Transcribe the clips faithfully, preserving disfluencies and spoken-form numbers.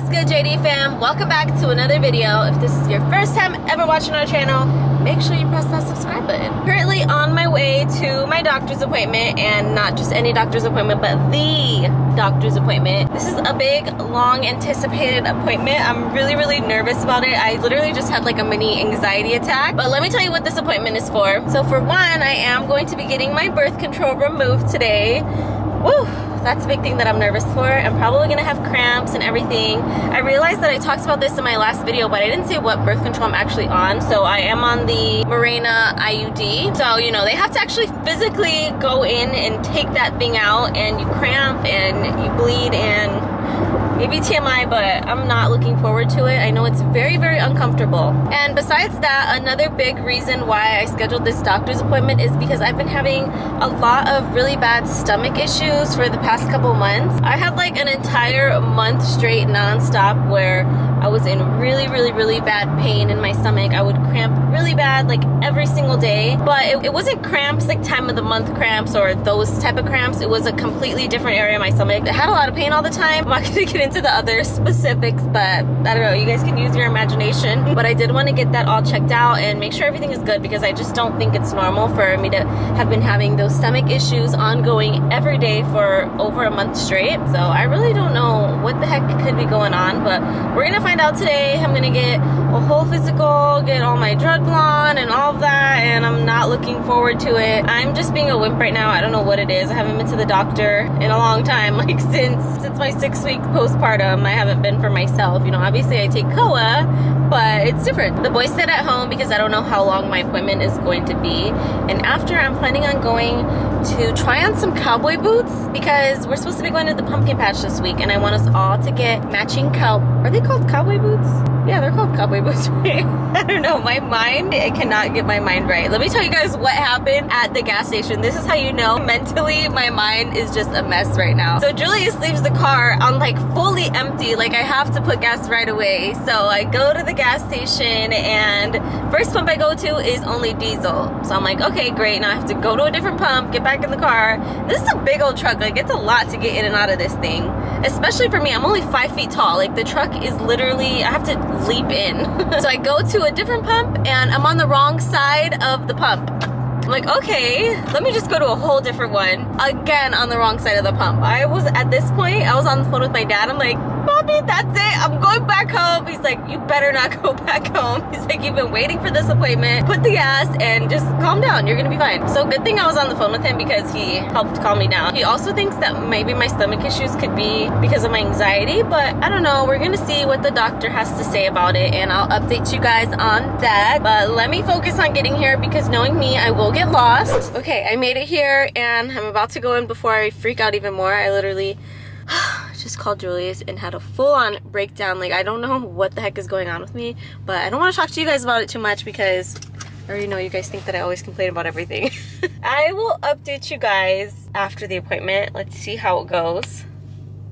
What's good, J D fam? Welcome back to another video. If this is your first time ever watching our channel, make sure you press that subscribe button. Currently on my way to my doctor's appointment, and not just any doctor's appointment, but the doctor's appointment. This is a big, long anticipated appointment. I'm really, really nervous about it. I literally just had like a mini anxiety attack, but let me tell you what this appointment is for. So for one, I am going to be getting my birth control removed today. Woo! That's a big thing that I'm nervous for. I'm probably gonna have cramps and everything. I realized that I talked about this in my last video, but I didn't say what birth control I'm actually on. So I am on the Mirena I U D. So, you know, they have to actually physically go in and take that thing out, and you cramp and you bleed and maybe T M I, but I'm not looking forward to it. I know it's very, very uncomfortable. And besides that, another big reason why I scheduled this doctor's appointment is because I've been having a lot of really bad stomach issues for the past couple months. I had like an entire month straight nonstop where I was in really, really, really bad pain in my stomach. I would cramp really bad like every single day, but it, it wasn't cramps like time of the month cramps or those type of cramps. It was a completely different area of my stomach. I had a lot of pain all the time. I'm not gonna get into to the other specifics, but I don't know, you guys can use your imagination. But I did want to get that all checked out and make sure everything is good, because I just don't think it's normal for me to have been having those stomach issues ongoing every day for over a month straight. So I really don't know what the heck could be going on, but we're gonna find out today. I'm gonna get a whole physical, get all my drugs on and all of that, and I'm not looking forward to it. I'm just being a wimp right now. I don't know what it is. I haven't been to the doctor in a long time, like since since my six week post Postpartum, I haven't been for myself. You know, obviously I take C O A, but it's different. The boys stayed at home because I don't know how long my appointment is going to be. And after, I'm planning on going to try on some cowboy boots, because we're supposed to be going to the pumpkin patch this week, and I want us all to get matching cow... Are they called cowboy boots? Yeah, they're called cowboy boots. I don't know, my mind, I cannot get my mind right. Let me tell you guys what happened at the gas station. This is how you know mentally my mind is just a mess right now. So Julius leaves the car on like fully empty, like I have to put gas right away. So I go to the gas station, and first pump I go to is only diesel. So I'm like, okay, great, now I have to go to a different pump, get back in the car. This is a big old truck, like it's a lot to get in and out of this thing. Especially for me, I'm only five feet tall. Like the truck is literally, I have to leap in. So I go to a different pump, and I'm on the wrong side of the pump. I'm like, okay, let me just go to a whole different one. Again, on the wrong side of the pump. I was, at this point, I was on the phone with my dad. I'm like, Mommy, that's it, I'm going back home. He's like, you better not go back home. He's like, you've been waiting for this appointment. Put the gas and just calm down. You're gonna be fine. So good thing I was on the phone with him, because he helped calm me down. He also thinks that maybe my stomach issues could be because of my anxiety, but I don't know. We're gonna see what the doctor has to say about it, and I'll update you guys on that. But let me focus on getting here, because knowing me, I will get lost. Okay, I made it here, and I'm about to go in before I freak out even more. I literally just called Julius and had a full-on breakdown. Like, I don't know what the heck is going on with me, but I don't want to talk to you guys about it too much, because I already know you guys think that I always complain about everything. I will update you guys after the appointment. Let's see how it goes.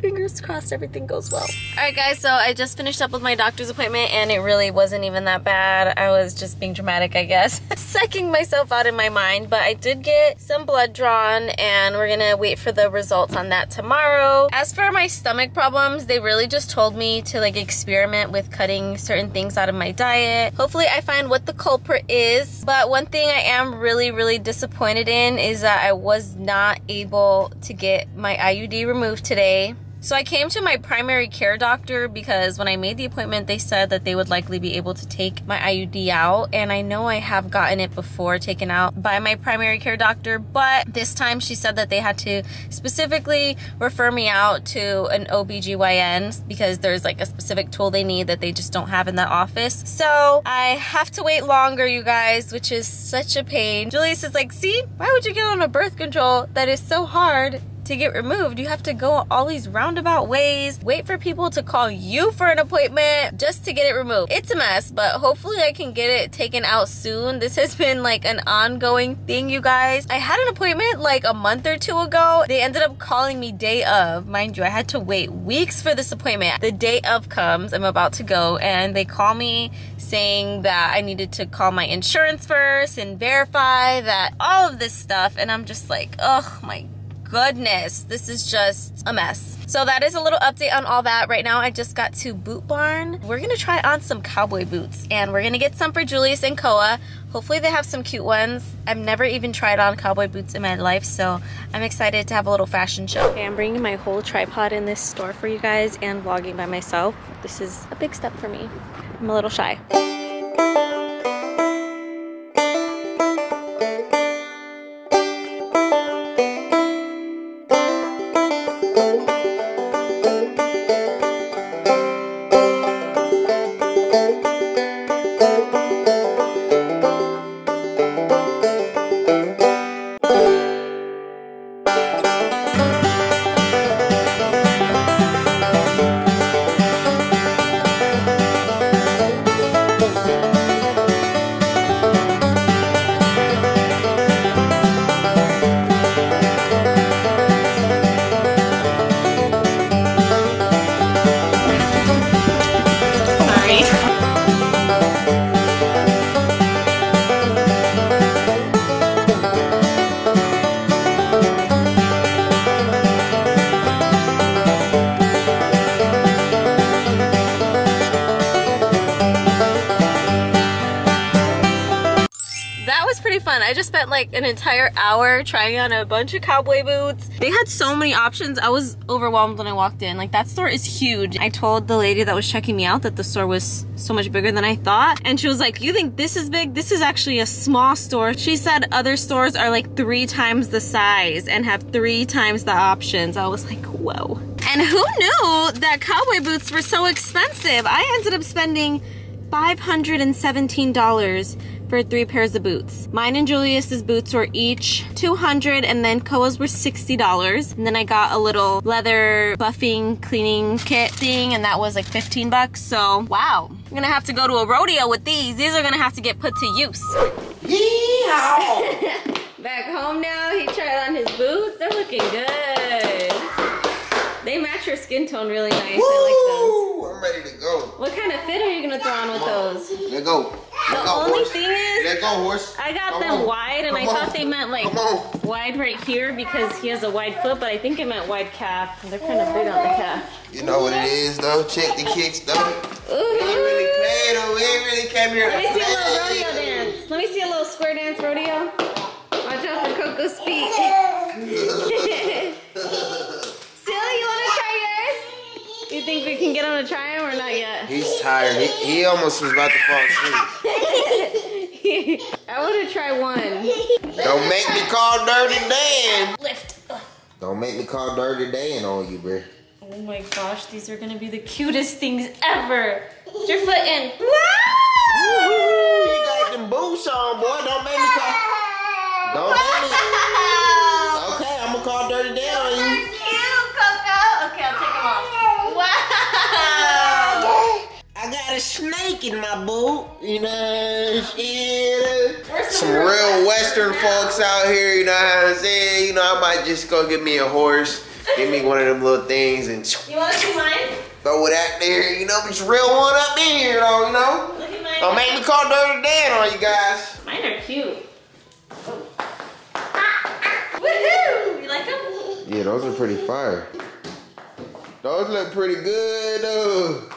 Fingers crossed everything goes well. Alright guys, so I just finished up with my doctor's appointment, and it really wasn't even that bad. I was just being dramatic, I guess. Sucking myself out in my mind, but I did get some blood drawn, and we're gonna wait for the results on that tomorrow. As for my stomach problems, they really just told me to like experiment with cutting certain things out of my diet. Hopefully I find what the culprit is, but one thing I am really, really disappointed in is that I was not able to get my I U D removed today. So I came to my primary care doctor, because when I made the appointment, they said that they would likely be able to take my I U D out. And I know I have gotten it before taken out by my primary care doctor, but this time she said that they had to specifically refer me out to an O B G Y N, because there's like a specific tool they need that they just don't have in that office. So I have to wait longer, you guys, which is such a pain. Julius is like, see, why would you get on a birth control that is so hard to get removed? You have to go all these roundabout ways, wait for people to call you for an appointment just to get it removed. It's a mess, but hopefully I can get it taken out soon. This has been like an ongoing thing, you guys. I had an appointment like a month or two ago. They ended up calling me day of. Mind you, I had to wait weeks for this appointment. The day of comes, I'm about to go, and they call me saying that I needed to call my insurance first and verify that all of this stuff, and I'm just like, oh my goodness, this is just a mess. So that is a little update on all that. Right now I just got to Boot Barn. We're gonna try on some cowboy boots and we're gonna get some for Julius and Koa. Hopefully they have some cute ones. I've never even tried on cowboy boots in my life, so I'm excited to have a little fashion show. Okay, I'm bringing my whole tripod in this store for you guys and vlogging by myself. This is a big step for me. I'm a little shy. I just spent like an entire hour trying on a bunch of cowboy boots. They had so many options. I was overwhelmed when I walked in. Like, that store is huge. I told the lady that was checking me out that the store was so much bigger than I thought. And she was like, you think this is big? This is actually a small store. She said other stores are like three times the size and have three times the options. I was like, whoa. And who knew that cowboy boots were so expensive? I ended up spending five hundred seventeen dollars for three pairs of boots. Mine and Julius's boots were each two hundred dollars and then Koa's were sixty dollars. And then I got a little leather buffing cleaning kit thing and that was like fifteen bucks. So wow, I'm gonna have to go to a rodeo with these. These are gonna have to get put to use. Yeehaw! Back home now, he tried on his boots. They're looking good. They match your skin tone really nice. Woo! I like those. I'm ready to go. What kind of fit are you gonna throw on with those? Let go. The Let go, only horse. thing is, Let go, horse. I got Come them on. wide, and Come I on. thought they meant like wide right here because he has a wide foot, but I think it meant wide calf. They're kind of big on the calf. You know what it is though? Check the kicks though. Ooh. They really played though. They really came here. Let me see a little rodeo dance. Let me see a little square dance rodeo. Watch out for Coco's feet. You think we can get him to try him or not yet? He's tired. He, he almost was about to fall asleep. I want to try one. Don't make me call Dirty Dan. Lift. Don't make me call Dirty Dan on you, bruh. Oh my gosh, these are going to be the cutest things ever. Put your foot in. Woo! You got them boots on, boy. Don't make me call. Don't make me. Okay, I'm going to call Dirty Dan on you. They're cute, Coco. Okay, I'll take them off. Wow! I got a snake in my boot, you know. Some, some real Western folks out here, you know what I'm saying? You know, I might just go get me a horse, give me one of them little things, and you want to see mine? Throw it out there, you know. It's real one up in here, though, you know. Look at mine. Don't make me call Dirty Dan on you guys. Mine are cute. Oh. Woohoo! You like them? Yeah, those are pretty fire. Those look pretty good though.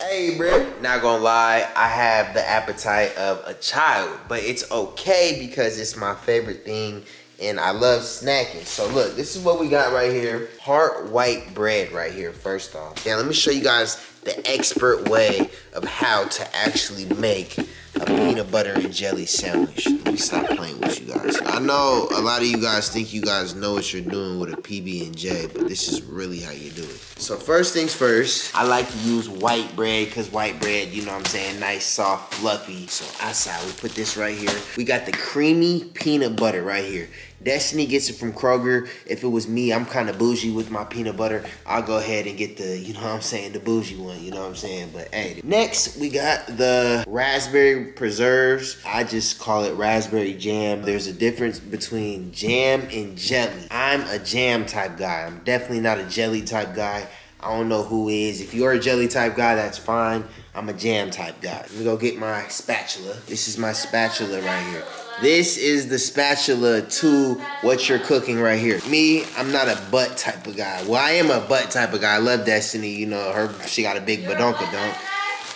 Hey, bro. Not gonna lie, I have the appetite of a child, but it's okay because it's my favorite thing and I love snacking. So look, this is what we got right here. Hard white bread right here, first off. Now let me show you guys the expert way of how to actually make a peanut butter and jelly sandwich. Let me stop playing with you guys. I know a lot of you guys think you guys know what you're doing with a P B and J, but this is really how you do it. So first things first, I like to use white bread because white bread, you know what I'm saying, nice, soft, fluffy. So outside, we put this right here. We got the creamy peanut butter right here. Destiny gets it from Kroger. If it was me, I'm kind of bougie with my peanut butter. I'll go ahead and get the, you know what I'm saying, the bougie one, you know what I'm saying? But hey, next we got the raspberry preserves. I just call it raspberry jam. There's a difference between jam and jelly. I'm a jam type guy. I'm definitely not a jelly type guy. I don't know who is. If you're a jelly type guy, that's fine. I'm a jam type guy. Let me go get my spatula. This is my spatula right here. This is the spatula to what you're cooking right here. Me, I'm not a butt type of guy. Well, I am a butt type of guy. I love Destiny. You know, her, she got a big badonka donk.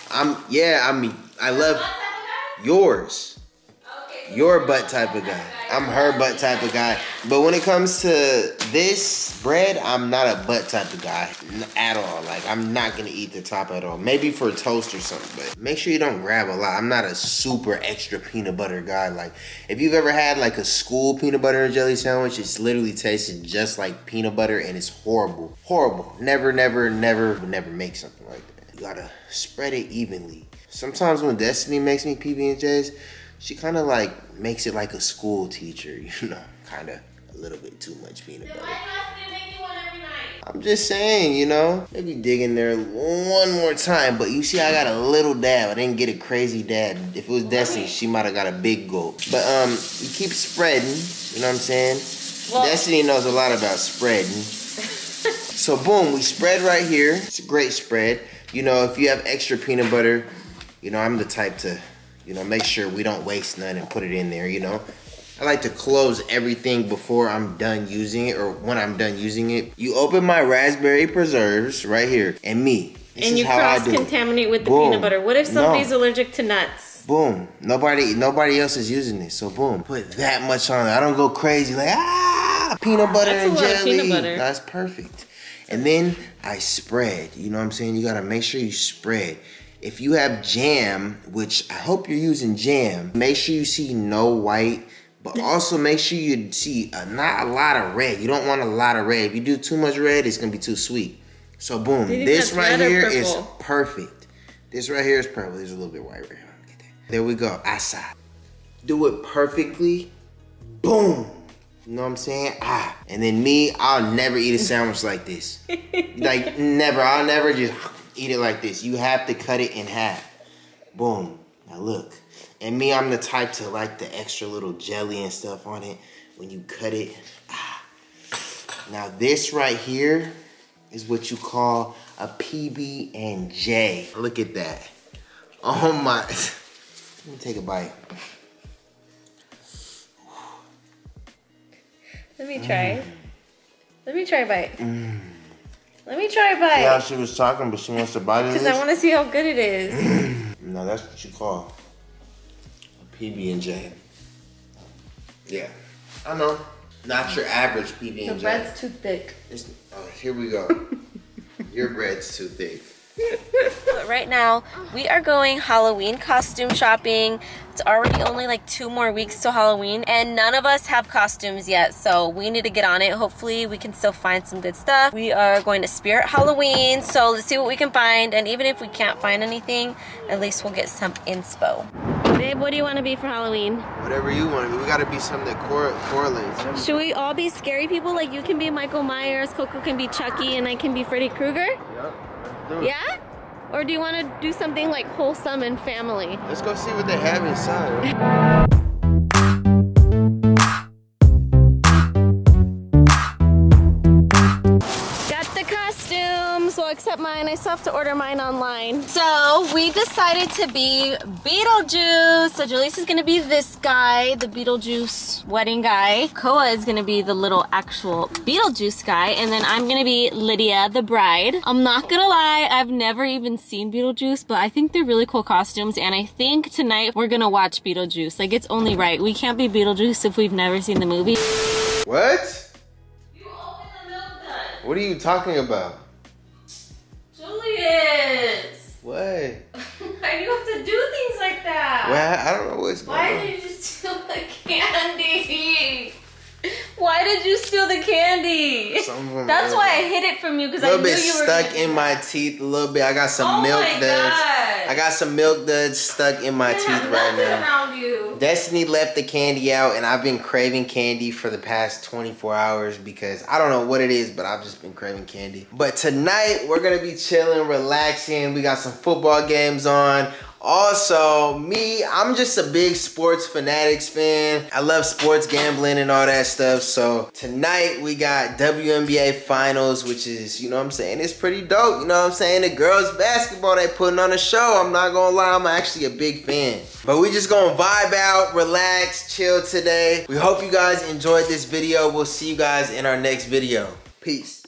I'm, yeah, I mean, I love yours. Your butt type of guy. I'm her butt type of guy. But when it comes to this bread, I'm not a butt type of guy at all. Like, I'm not gonna eat the top at all. Maybe for a toast or something, but make sure you don't grab a lot. I'm not a super extra peanut butter guy. Like, if you've ever had like a school peanut butter and jelly sandwich, it's literally tasted just like peanut butter and it's horrible. Horrible. Never, never, never, never make something like that. You gotta spread it evenly. Sometimes when Destiny makes me P B and J's, she kind of like makes it like a school teacher, you know, kind of a little bit too much peanut butter. I'm just saying, you know, maybe dig in there one more time, but you see I got a little dab. I didn't get a crazy dab. If it was Destiny, she might have got a big gulp. But um, you keep spreading, you know what I'm saying? Well, Destiny knows a lot about spreading. So boom, we spread right here. It's a great spread. You know, if you have extra peanut butter, you know, I'm the type to, you know, make sure we don't waste none and put it in there, you know? I like to close everything before I'm done using it or when I'm done using it. You open my raspberry preserves right here and me. This and you cross-contaminate with the boom. Peanut butter. What if somebody's no. allergic to nuts? Boom. Nobody nobody else is using this, so boom. Put that much on it. I don't go crazy like, ah, peanut butter That's and jelly. That's a lot of peanut butter. That's perfect. And then I spread, you know what I'm saying? You gotta make sure you spread. If you have jam, which I hope you're using jam, make sure you see no white, but also make sure you see a, not a lot of red. You don't want a lot of red. If you do too much red, it's gonna be too sweet. So boom, this right here is perfect. This right here is purple. There's a little bit white right here. There we go, asa. Do it perfectly, boom. You know what I'm saying? Ah, and then me, I'll never eat a sandwich like this. Like never, I'll never just eat it like this. You have to cut it in half. Boom. Now look. And me, I'm the type to like the extra little jelly and stuff on it. When you cut it. Ah. Now this right here is what you call a P B and J. Look at that. Oh my. Let me take a bite. Let me try. Mm. Let me try a bite. Mm. Let me try a bite. Yeah, she was talking, but she wants to bite it. Because I want to see how good it is. No, that's what you call a P B and J. Yeah. I know. Not your average P B and J. The bread's too thick. It's, oh, here we go. Your bread's too thick. But right now, we are going Halloween costume shopping. It's already only like two more weeks to Halloween, and none of us have costumes yet, so we need to get on it. Hopefully, we can still find some good stuff. We are going to Spirit Halloween, so let's see what we can find, and even if we can't find anything, at least we'll get some inspo. Babe, what do you want to be for Halloween? Whatever you want to be. We got to be something that cor correlates. Should we all be scary people? Like, you can be Michael Myers, Coco can be Chucky, and I can be Freddy Krueger? Yep. Yeah? Or do you want to do something like wholesome and family? Let's go see what they have inside. Got the costumes. Well, except mine. I still have to order mine online. So we decided to be Beetlejuice. So Julius is going to be this guy, the Beetlejuice wedding guy. Koa is going to be the little actual Beetlejuice guy. And then I'm going to be Lydia, the bride. I'm not going to lie, I've never even seen Beetlejuice, but I think they're really cool costumes. And I think tonight we're going to watch Beetlejuice. Like, it's only right. We can't be Beetlejuice if we've never seen the movie. What? You opened the milk gun. What are you talking about? Julius! What? Why do you have to do things like that? Well, I don't know what's going on. Why did you steal the candy? Why did you steal the candy? Something That's why I hid it from you, because I knew you were A little bit stuck in my teeth, a little bit. I got some oh milk duds. God. I got some milk duds stuck in my teeth right now. Around you. Destiny left the candy out, and I've been craving candy for the past twenty-four hours because I don't know what it is, but I've just been craving candy. But tonight, we're going to be chilling, relaxing. We got some football games on. Also, me, I'm just a big sports fanatics fan. I love sports gambling and all that stuff. So tonight we got W N B A finals, which is, you know what I'm saying, it's pretty dope. You know what I'm saying? The girls basketball, they putting on a show. I'm not gonna lie, I'm actually a big fan. But we just gonna vibe out, relax, chill today. We hope you guys enjoyed this video. We'll see you guys in our next video. Peace.